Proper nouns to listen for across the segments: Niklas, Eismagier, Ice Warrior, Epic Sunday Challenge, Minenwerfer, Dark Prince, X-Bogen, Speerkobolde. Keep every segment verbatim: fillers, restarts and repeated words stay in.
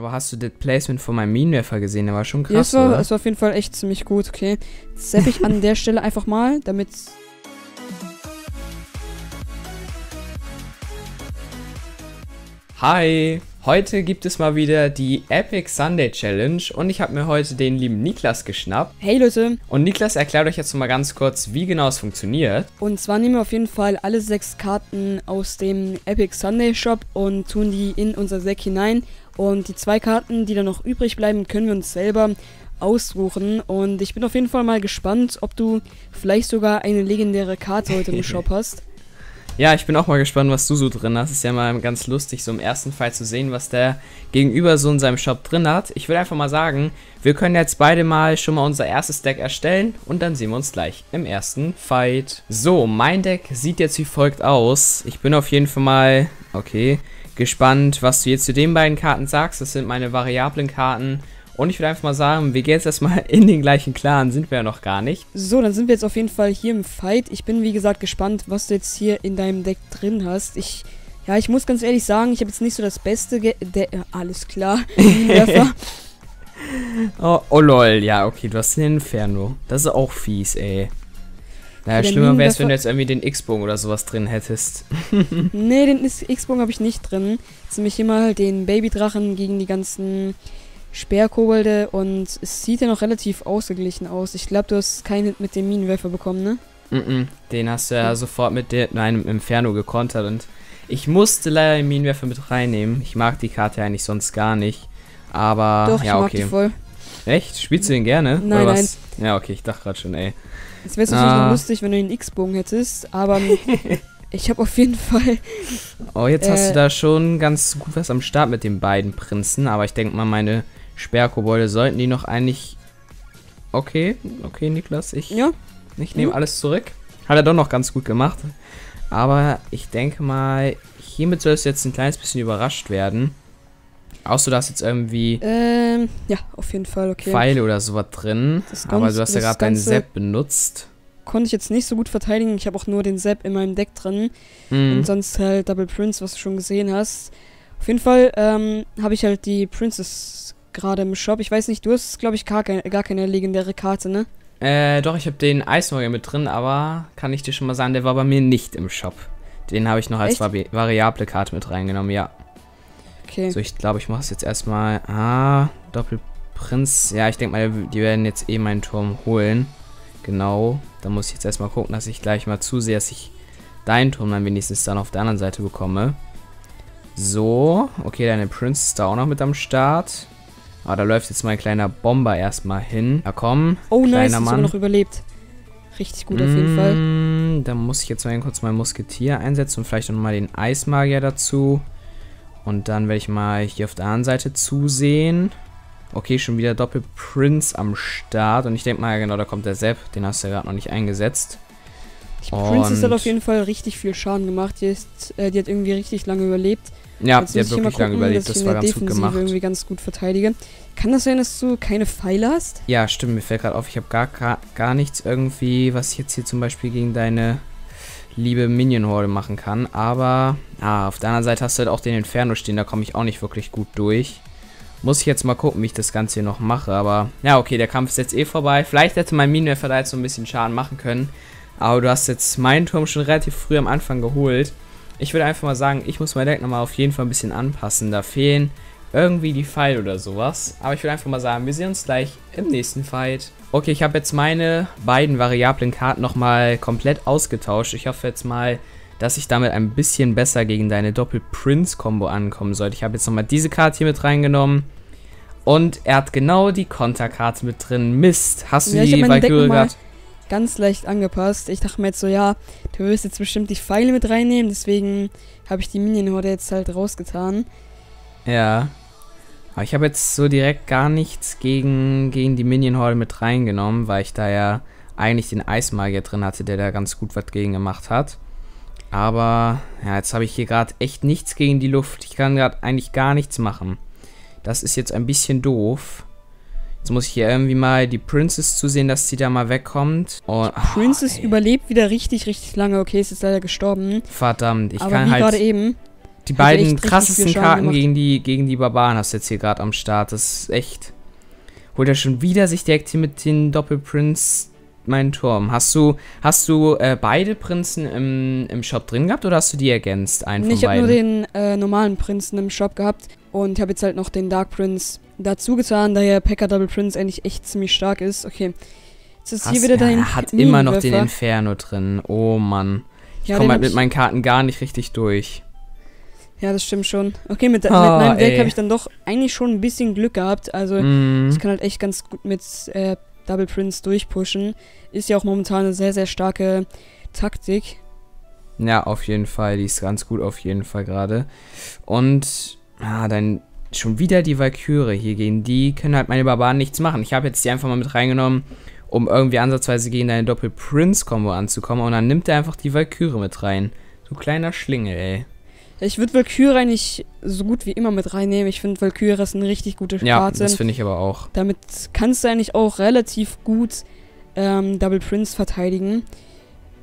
Aber hast du das Placement von meinem Minenwerfer gesehen? Der war schon krass, ja, es war, oder? Es war auf jeden Fall echt ziemlich gut, okay. Jetzt zapp ich an der Stelle einfach mal, damit... Hi! Heute gibt es mal wieder die Epic Sunday Challenge und ich habe mir heute den lieben Niklas geschnappt. Hey Leute! Und Niklas erklärt euch jetzt noch mal ganz kurz, wie genau es funktioniert. Und zwar nehmen wir auf jeden Fall alle sechs Karten aus dem Epic Sunday Shop und tun die in unser Sack hinein. Und die zwei Karten, die dann noch übrig bleiben, können wir uns selber aussuchen. Und ich bin auf jeden Fall mal gespannt, ob du vielleicht sogar eine legendäre Karte heute im Shop hast. Ja, ich bin auch mal gespannt, was du so drin hast. Ist ja mal ganz lustig, so im ersten Fall zu sehen, was der Gegenüber so in seinem Shop drin hat. Ich würde einfach mal sagen, wir können jetzt beide mal schon mal unser erstes Deck erstellen und dann sehen wir uns gleich im ersten Fight. So, mein Deck sieht jetzt wie folgt aus. Ich bin auf jeden Fall mal, okay, gespannt, was du jetzt zu den beiden Karten sagst. Das sind meine variablen Karten. Und ich würde einfach mal sagen, wir gehen jetzt erstmal in den gleichen Clan, sind wir ja noch gar nicht. So, dann sind wir jetzt auf jeden Fall hier im Fight. Ich bin, wie gesagt, gespannt, was du jetzt hier in deinem Deck drin hast. Ich, ja, ich muss ganz ehrlich sagen, ich habe jetzt nicht so das beste Ge De Alles klar. oh, oh lol, ja, okay, du hast den Inferno. Das ist auch fies, ey. Naja, der schlimmer wäre es, wenn du jetzt irgendwie den X-Bogen oder sowas drin hättest. Nee, den X-Bogen habe ich nicht drin. Jetzt nehme ich hier mal den Babydrachen gegen die ganzen... Speerkobolde, und es sieht ja noch relativ ausgeglichen aus. Ich glaube, du hast keinen Hit mit dem Minenwerfer bekommen, ne? Mm-mm, den hast du ja, ja sofort mit einem Inferno gekontert, und ich musste leider den Minenwerfer mit reinnehmen. Ich mag die Karte eigentlich sonst gar nicht, aber doch, ja, ich mag okay. Die voll. Echt? Spielst du den gerne? Nein, oder was? Nein. Ja, okay, ich dachte gerade schon, ey. Jetzt wäre es natürlich ah. noch lustig, wenn du den X-Bogen hättest, aber... Ich habe auf jeden Fall... Oh, jetzt äh, hast du da schon ganz gut was am Start mit den beiden Prinzen. Aber ich denke mal, meine Sperrkobolde sollten die noch eigentlich... Okay, okay, Niklas, ich, ja. ich nehme mhm. alles zurück. Hat er doch noch ganz gut gemacht. Aber ich denke mal, hiermit sollst du jetzt ein kleines bisschen überrascht werden. Außer du hast jetzt irgendwie... Ähm, ja, auf jeden Fall, okay. Pfeile oder sowas drin. Das Ganze, aber du hast ja gerade deinen Sepp benutzt. Konnte ich jetzt nicht so gut verteidigen. Ich habe auch nur den Sepp in meinem Deck drin. Mm. Und sonst halt Double Prince, was du schon gesehen hast. Auf jeden Fall ähm, habe ich halt die Princess gerade im Shop. Ich weiß nicht, du hast, glaube ich, gar, kein, gar keine legendäre Karte, ne? Äh, doch, ich habe den Ice Warrior mit drin, aber kann ich dir schon mal sagen, der war bei mir nicht im Shop. Den habe ich noch als Vari variable Karte mit reingenommen, ja. Okay. So, ich glaube, ich mache es jetzt erstmal. Ah, Doppel Prinz. Ja, ich denke mal, die werden jetzt eh meinen Turm holen. Genau, da muss ich jetzt erstmal gucken, dass ich gleich mal zusehe, dass ich deinen Turm dann wenigstens dann auf der anderen Seite bekomme. So, okay, deine Prince ist da auch noch mit am Start. Aber da läuft jetzt mein kleiner Bomber erstmal hin. Na komm, oh, kleiner nice, Mann. Oh, noch überlebt. Richtig gut auf jeden mm, Fall. Dann muss ich jetzt mal kurz meinen Musketier einsetzen und vielleicht nochmal den Eismagier dazu. Und dann werde ich mal hier auf der anderen Seite zusehen. Okay, schon wieder Doppel-Prince am Start. Und ich denke mal, genau, da kommt der Sepp. Den hast du ja gerade noch nicht eingesetzt. Die Princess hat auf jeden Fall richtig viel Schaden gemacht. Die, ist, äh, die hat irgendwie richtig lange überlebt. Ja, die hat wirklich gucken, lange überlebt. Das war ganz gut gemacht. Irgendwie ganz gut verteidige. Kann das sein, dass du keine Pfeile hast? Ja, stimmt. Mir fällt gerade auf, ich habe gar, gar, gar nichts irgendwie, was ich jetzt hier zum Beispiel gegen deine liebe Minion-Horde machen kann. Aber ah, auf der anderen Seite hast du halt auch den Inferno stehen. Da komme ich auch nicht wirklich gut durch. Muss ich jetzt mal gucken, wie ich das Ganze hier noch mache, aber... Ja, okay, der Kampf ist jetzt eh vorbei. Vielleicht hätte mein Minenwerfer da jetzt so ein bisschen Schaden machen können. Aber du hast jetzt meinen Turm schon relativ früh am Anfang geholt. Ich würde einfach mal sagen, ich muss mein Deck nochmal auf jeden Fall ein bisschen anpassen. Da fehlen irgendwie die Pfeile oder sowas. Aber ich würde einfach mal sagen, wir sehen uns gleich im nächsten Fight. Okay, ich habe jetzt meine beiden variablen Karten nochmal komplett ausgetauscht. Ich hoffe jetzt mal... dass ich damit ein bisschen besser gegen deine Doppel-Prince-Kombo ankommen sollte. Ich habe jetzt nochmal diese Karte hier mit reingenommen. Und er hat genau die Konterkarte mit drin. Mist, hast du ja, die Valkyrie gerade ganz leicht angepasst. Ich dachte mir jetzt so, ja, du wirst jetzt bestimmt die Pfeile mit reinnehmen, deswegen habe ich die Minion-Horde jetzt halt rausgetan. Ja, aber ich habe jetzt so direkt gar nichts gegen, gegen die Minion-Horde mit reingenommen, weil ich da ja eigentlich den Eismagier drin hatte, der da ganz gut was gegen gemacht hat. Aber, ja, jetzt habe ich hier gerade echt nichts gegen die Luft. Ich kann gerade eigentlich gar nichts machen. Das ist jetzt ein bisschen doof. Jetzt muss ich hier irgendwie mal die Princess zusehen, dass sie da mal wegkommt. Oh, die Princess oh, überlebt wieder richtig, richtig lange. Okay, ist jetzt leider gestorben. Verdammt, ich aber kann halt... gerade eben... die beiden krassesten Karten gegen die, gegen die Barbaren hast du jetzt hier gerade am Start. Das ist echt... Holt er schon wieder sich direkt hier mit den Doppelprinz meinen Turm. Hast du, hast du äh, beide Prinzen im, im Shop drin gehabt oder hast du die ergänzt? Einen nee, von ich habe nur den äh, normalen Prinzen im Shop gehabt und habe jetzt halt noch den Dark Prince dazu getan, da der Packer Double Prince eigentlich echt ziemlich stark ist. Okay, jetzt ist Krass, hier wieder dein Er hat immer noch den Inferno drin. Oh Mann. Ich ja, komme halt mit meinen Karten gar nicht richtig durch. Ja, das stimmt schon. Okay, mit, oh, mit meinem Deck habe ich dann doch eigentlich schon ein bisschen Glück gehabt. Also mm. ich kann halt echt ganz gut mit äh, Double Prince durchpushen. Ist ja auch momentan eine sehr, sehr starke Taktik. Ja, auf jeden Fall. Die ist ganz gut auf jeden Fall gerade. Und ah, dann schon wieder die Valkyrie hier gegen die können halt meine Barbaren nichts machen. Ich habe jetzt die einfach mal mit reingenommen, um irgendwie ansatzweise gegen deine Doppel-Prince-Kombo anzukommen. Und dann nimmt er einfach die Valkyrie mit rein. Du kleiner Schlingel, ey. Ich würde Valkyrie eigentlich so gut wie immer mit reinnehmen. Ich finde, Valkyrie ist eine richtig gute Karte. Ja, das finde ich aber auch. Damit kannst du eigentlich auch relativ gut ähm, Double Prince verteidigen.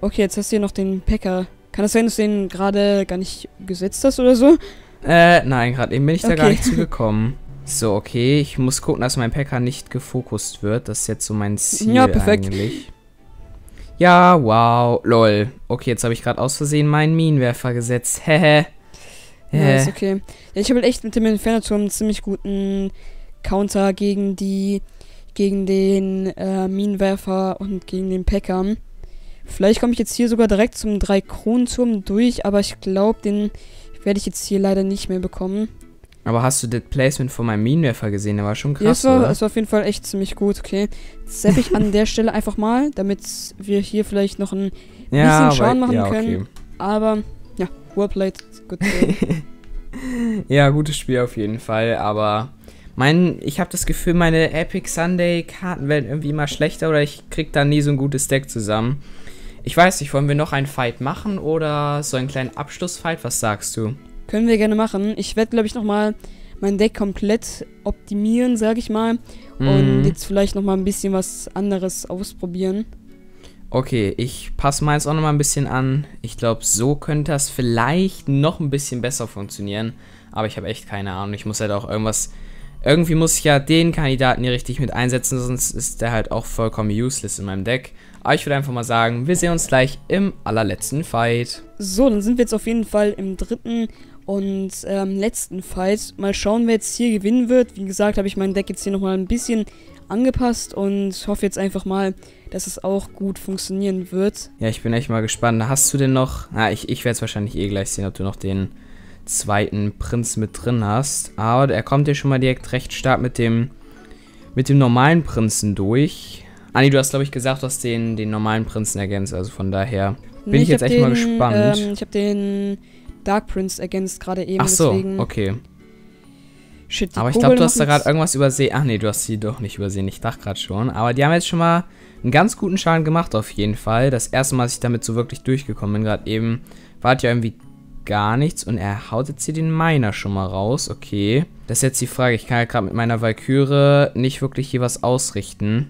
Okay, jetzt hast du hier noch den Packer. Kann das sein, dass du den gerade gar nicht gesetzt hast oder so? Äh, nein, gerade eben bin ich da okay. gar nicht zugekommen. So, okay, ich muss gucken, dass mein Packer nicht gefokust wird. Das ist jetzt so mein Ziel ja, perfekt. eigentlich. Ja, wow, lol. Okay, jetzt habe ich gerade aus Versehen meinen Minenwerfer gesetzt. Hehe. Ja, ist okay. Ja, ich habe halt echt mit dem Inferno-Turm einen ziemlich guten Counter gegen die, gegen den äh, Minenwerfer und gegen den Packer. Vielleicht komme ich jetzt hier sogar direkt zum Drei-Kronen-Turm durch, aber ich glaube, den werde ich jetzt hier leider nicht mehr bekommen. Aber hast du das Placement von meinem Minenwerfer gesehen? Der war schon krass, ja, es war, oder? Es war auf jeden Fall echt ziemlich gut, okay. Jetzt zapp ich an der Stelle einfach mal, damit wir hier vielleicht noch ein bisschen ja, Schaden machen ja, okay. können. Aber... Warplayed, gut. Ja, gutes Spiel auf jeden Fall, aber mein, ich habe das Gefühl, meine Epic Sunday Karten werden irgendwie immer schlechter oder ich krieg da nie so ein gutes Deck zusammen. Ich weiß nicht, wollen wir noch einen Fight machen oder so einen kleinen Abschlussfight? Was sagst du? Können wir gerne machen. Ich werde, glaube ich, nochmal mein Deck komplett optimieren, sage ich mal. Mm. Und jetzt vielleicht nochmal ein bisschen was anderes ausprobieren. Okay, ich passe meins auch nochmal ein bisschen an. Ich glaube, so könnte das vielleicht noch ein bisschen besser funktionieren. Aber ich habe echt keine Ahnung. Ich muss halt auch irgendwas... Irgendwie muss ich ja den Kandidaten hier richtig mit einsetzen, sonst ist der halt auch vollkommen useless in meinem Deck. Aber ich würde einfach mal sagen, wir sehen uns gleich im allerletzten Fight. So, dann sind wir jetzt auf jeden Fall im dritten und ähm, letzten Fight. Mal schauen, wer jetzt hier gewinnen wird. Wie gesagt, habe ich mein Deck jetzt hier nochmal ein bisschen... angepasst und hoffe jetzt einfach mal, dass es auch gut funktionieren wird. Ja, ich bin echt mal gespannt. Hast du denn noch... Na, ich, ich werde es wahrscheinlich eh gleich sehen, ob du noch den zweiten Prinz mit drin hast. Aber er kommt dir schon mal direkt recht stark mit dem mit dem normalen Prinzen durch. Anni, du hast, glaube ich, gesagt, du hast den, den normalen Prinzen ergänzt. Also von daher bin nee, ich, ich jetzt echt den, mal gespannt. Ähm, ich habe den Dark Prince ergänzt gerade eben. Ach so, deswegen okay. Shit, aber ich glaube, du hast da gerade irgendwas übersehen. Ach nee, du hast sie doch nicht übersehen. Ich dachte gerade schon. Aber die haben jetzt schon mal einen ganz guten Schaden gemacht auf jeden Fall. Das erste Mal, dass ich damit so wirklich durchgekommen bin. Gerade eben war das ja irgendwie gar nichts. Und er haut jetzt hier den Miner schon mal raus. Okay. Das ist jetzt die Frage. Ich kann ja gerade mit meiner Valkyrie nicht wirklich hier was ausrichten.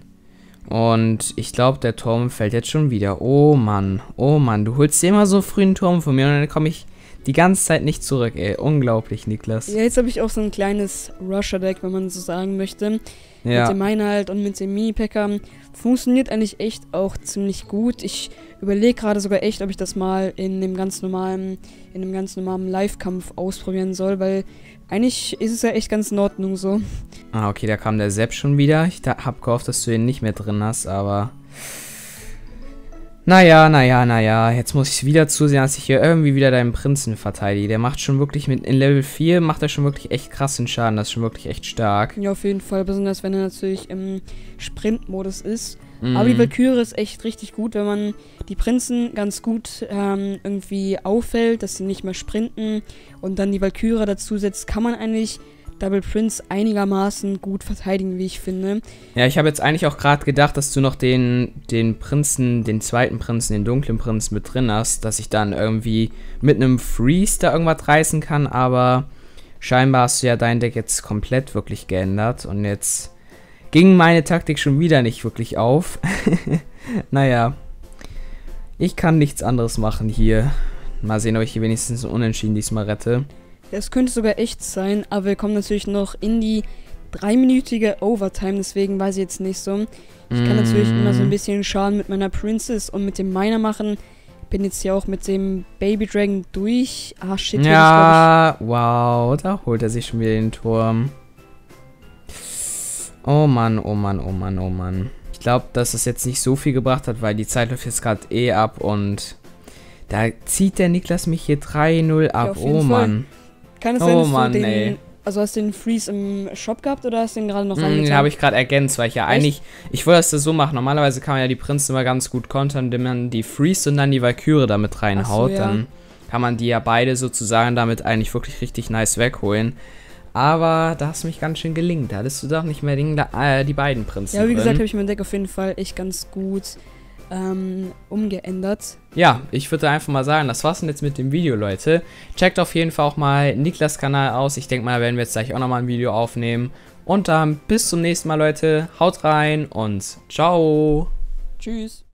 Und ich glaube, der Turm fällt jetzt schon wieder. Oh Mann. Oh Mann. Du holst dir immer so früh einen Turm von mir. Und dann komme ich... die ganze Zeit nicht zurück, ey. Unglaublich, Niklas. Ja, jetzt habe ich auch so ein kleines Rusher-Deck, wenn man so sagen möchte. Ja. Mit dem Miner halt und mit dem Mini-Packer. Funktioniert eigentlich echt auch ziemlich gut. Ich überlege gerade sogar echt, ob ich das mal in dem ganz normalen, in dem ganz normalen Live-Kampf ausprobieren soll, weil eigentlich ist es ja echt ganz in Ordnung so. Ah, okay, da kam der Sepp schon wieder. Ich habe gehofft, dass du ihn nicht mehr drin hast, aber... Naja, naja, naja, jetzt muss ich wieder zusehen, dass ich hier irgendwie wieder deinen Prinzen verteidige. Der macht schon wirklich mit, in Level vier macht er schon wirklich echt krassen Schaden, das ist schon wirklich echt stark. Ja, auf jeden Fall, besonders wenn er natürlich im Sprint-Modus ist. Mhm. Aber die Valkyrie ist echt richtig gut, wenn man die Prinzen ganz gut ähm, irgendwie auffällt, dass sie nicht mehr sprinten und dann die Valkyrie dazu setzt, kann man eigentlich... Double Prince einigermaßen gut verteidigen, wie ich finde. Ja, ich habe jetzt eigentlich auch gerade gedacht, dass du noch den, den Prinzen, den zweiten Prinzen, den dunklen Prinzen mit drin hast, dass ich dann irgendwie mit einem Freeze da irgendwas reißen kann, aber scheinbar hast du ja dein Deck jetzt komplett wirklich geändert und jetzt ging meine Taktik schon wieder nicht wirklich auf. Naja, ich kann nichts anderes machen hier. Mal sehen, ob ich hier wenigstens einen Unentschieden diesmal rette. Es könnte sogar echt sein, aber wir kommen natürlich noch in die dreiminütige Overtime, deswegen weiß ich jetzt nicht so. Ich kann natürlich immer so ein bisschen Schaden mit meiner Princess und mit dem Miner machen. Bin jetzt hier auch mit dem Baby Dragon durch. Ah, shit. Ja, ich, ich wow, da holt er sich schon wieder den Turm. Oh Mann, oh Mann, oh Mann, oh Mann. Ich glaube, dass es jetzt nicht so viel gebracht hat, weil die Zeit läuft jetzt gerade eh ab und da zieht der Niklas mich hier drei null ab. Ja, oh Mann. Fall. Kann es sein, oh dass Mann, du den, ey. Also hast du den Freeze im Shop gehabt oder hast du den gerade noch angetan? Den habe ich gerade ergänzt, weil ich ja Echt? eigentlich, ich wollte das so machen. Normalerweise kann man ja die Prinzen immer ganz gut kontern, indem man die Freeze und dann die Valkyrie damit reinhaut. So, ja. Dann kann man die ja beide sozusagen damit eigentlich wirklich richtig nice wegholen. Aber da hast du mich ganz schön gelingt. Da hattest du doch nicht mehr den, äh, die beiden Prinzen. Ja, wie gesagt, habe ich mein Deck auf jeden Fall echt ganz gut ähm, umgeändert. Ja, ich würde einfach mal sagen, das war's denn jetzt mit dem Video, Leute. Checkt auf jeden Fall auch mal Niklas' Kanal aus. Ich denke mal, da werden wir jetzt gleich auch nochmal ein Video aufnehmen. Und dann bis zum nächsten Mal, Leute. Haut rein und ciao. Tschüss.